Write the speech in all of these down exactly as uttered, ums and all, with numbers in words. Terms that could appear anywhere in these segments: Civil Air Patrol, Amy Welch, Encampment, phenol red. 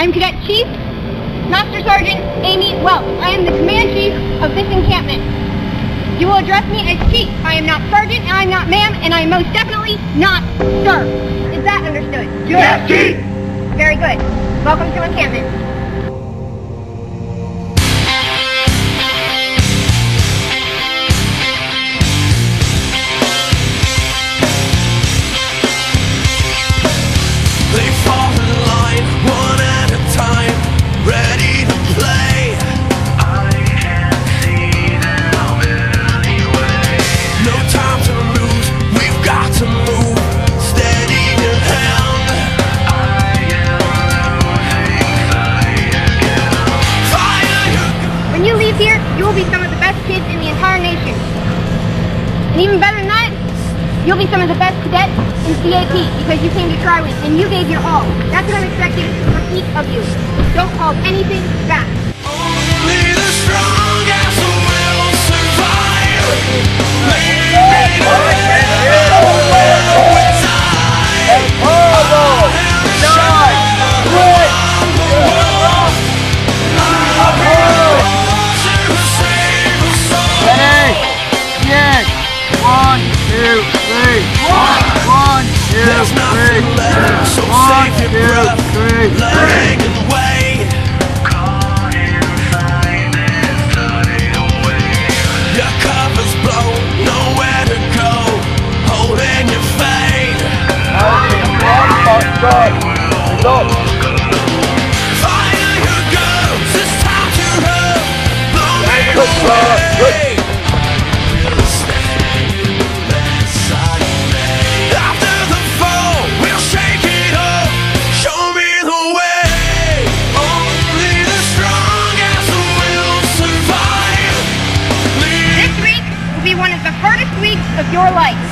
I'm Cadet Chief, Master Sergeant Amy Welch. I am the Command Chief of this encampment. You will address me as Chief. I am not Sergeant, and I am not Ma'am, and I am most definitely not Sir. Is that understood? Yes, Chief! Very good. Welcome to encampment. You will be some of the best kids in the entire nation. And even better than that, you'll be some of the best cadets in C A P because you came to try with and you gave your all. That's what I'm expecting from each of you. Don't hold anything back. Only the strongest will survive. Maybe there's nothing left, so save your breath, leg and wait. Caught inside and studied away. Your cover's blown, nowhere to go, holding your fate. Fire your guns, it's time to run. Blow me away. Of your life. But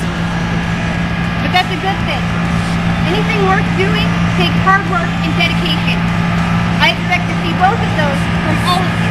that's a good thing. Anything worth doing takes hard work and dedication. I expect to see both of those from all of you.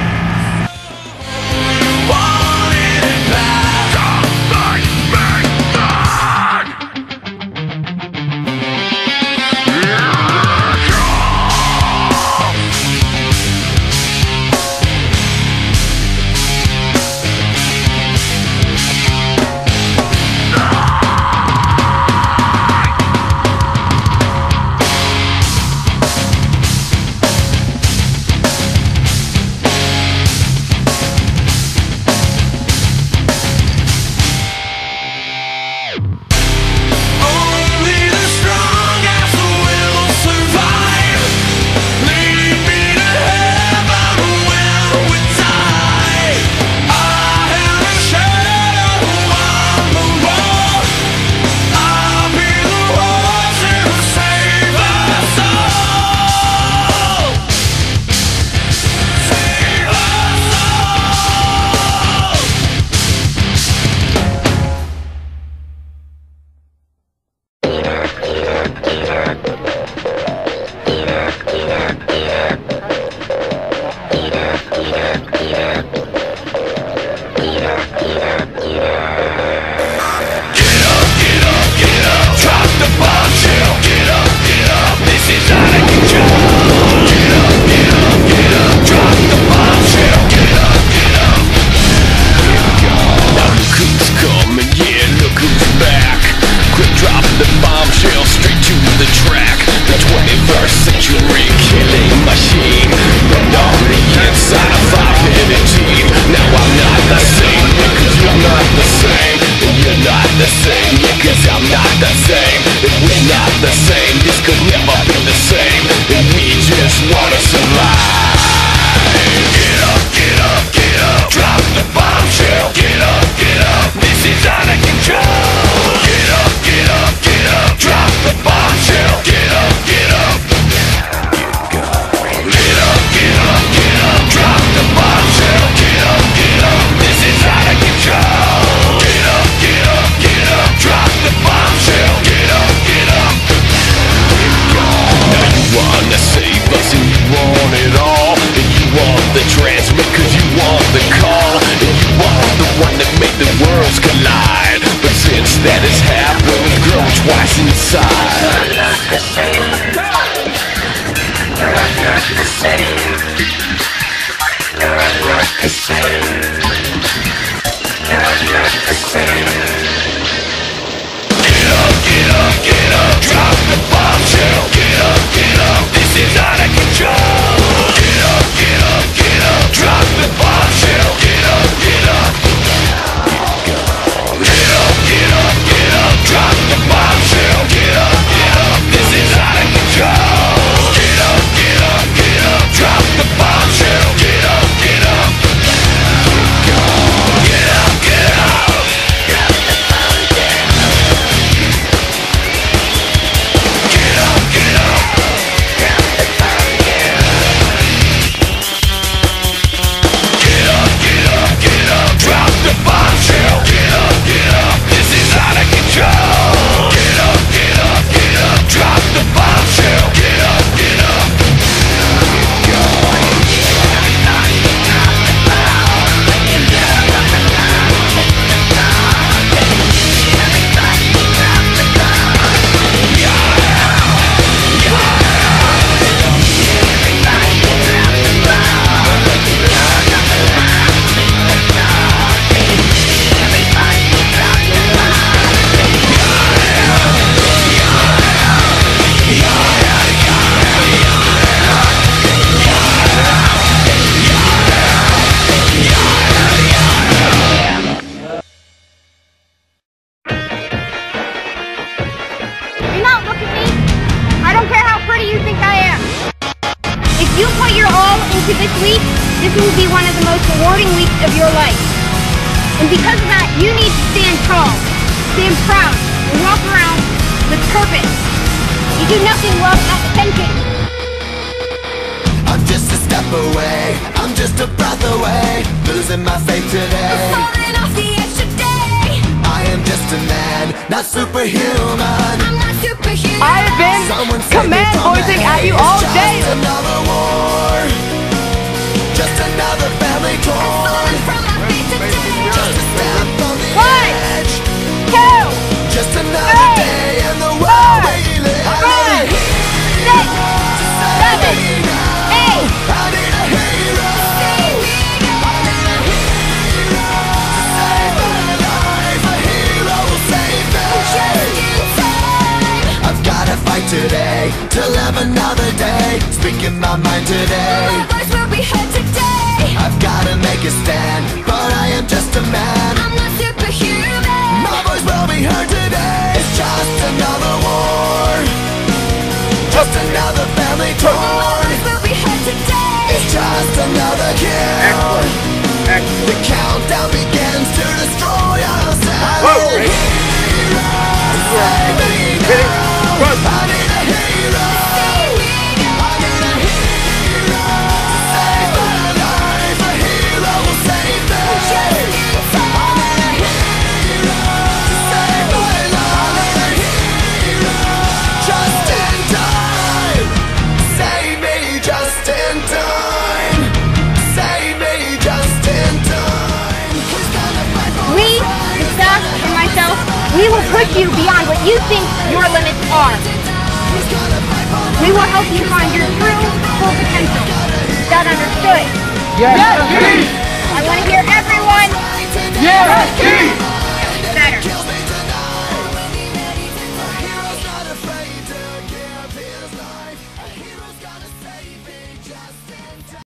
That has happened, grown twice inside. You're not the same. You're not the same. not the same. Not not the same. Not not the same. Get up, get up, get up. Drop the bombshell. Get up, get up. This is out of control. Get up, get up, get up. Drop the bombshell. Get up, get up. Get up, get up, get up. Drop the bombshell. Get up, get up. This is out of control. Drop the bombshell. Get up, get up. Get up, get up. Drop the bombshell. Get up, get up. Drop the bombshell. Get up, get up, get up. Drop the bombshell. Get up, get up. This is out of control. Get up, get up, get up. Drop the bombshell. Get up, get up. Yes, yes, I want to hear everyone. Yes, yes.